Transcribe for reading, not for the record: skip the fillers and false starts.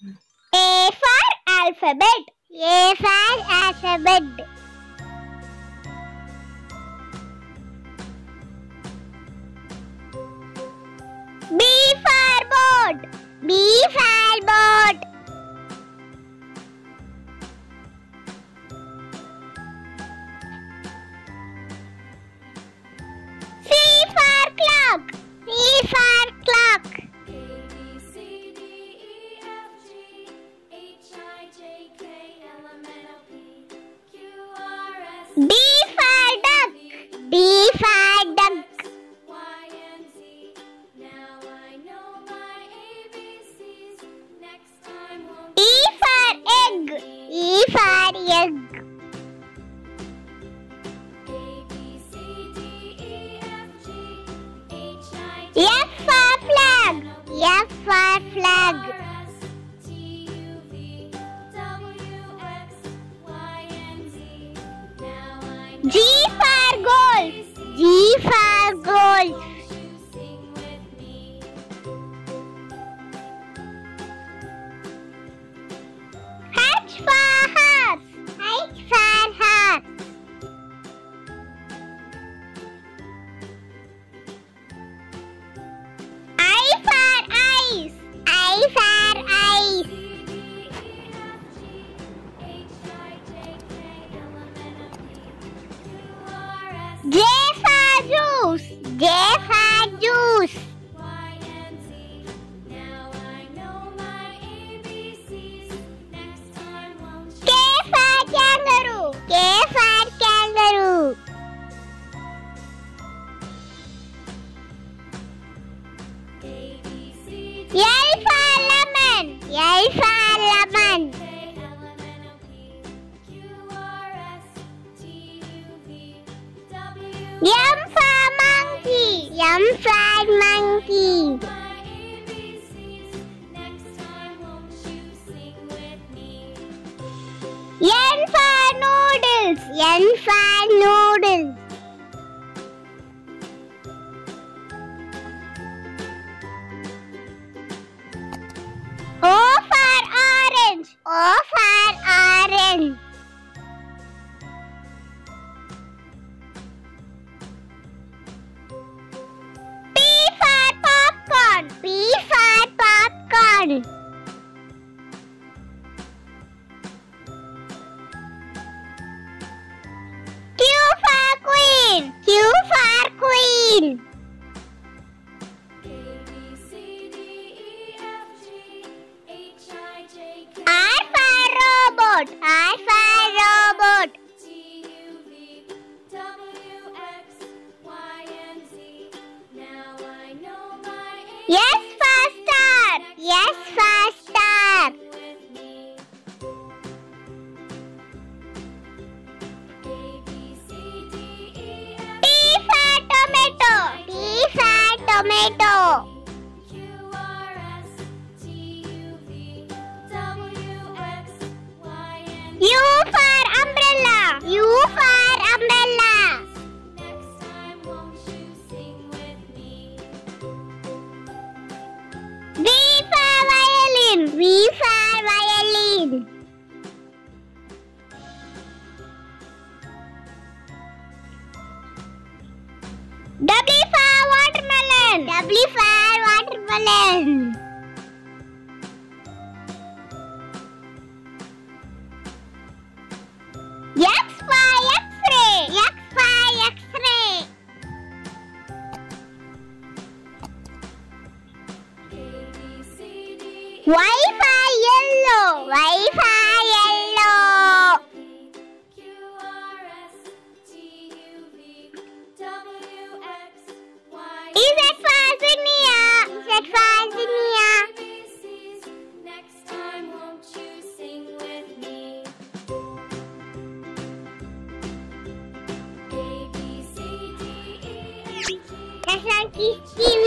A for alphabet. A for alphabet. B for board. B for board. C for clock. C for clock. D for duck. D for duck. Y and Z. Now I know my ABCs. Next time won't be. E for egg. E for egg. A B C D E F G H I J K L M N O P Q R S T U V W X Y Z. F for flag. F for flag. G for gold. G for gold. H for horse. H for horse. I for ice. I for ice. J for juice. J for juice. Y and Z. Now I know my ABCs. Next time won't you? K for kangaroo. K for kangaroo. A B C D. L for lemon. L for lemon. M for monkey. M for monkey. My ABCs. Next time won't you sing with me? N for noodles. N for noodles. O for orange. O for orange. P for popcorn. Q for queen. Q for queen. A B C D E F G H I J K. R for robot. R for robot. T U V W X Y and Z. Now I know my. Yes. Yes, first star. T for tomato. T for tomato. Q R S T U V W X Y and Z. U for umbrella. U for umbrella. Next time won't you sing with me? V for violin. W for watermelon. W for watermelon. X for X-ray. X for X-ray. Y for yellow. Y for yellow. Q R S T U V W X Y. Z for zinnia. Z for zinnia. Next time won't you sing with me? A B C D E F G H I J K L M N O P Q R S T U V W X Y and Z.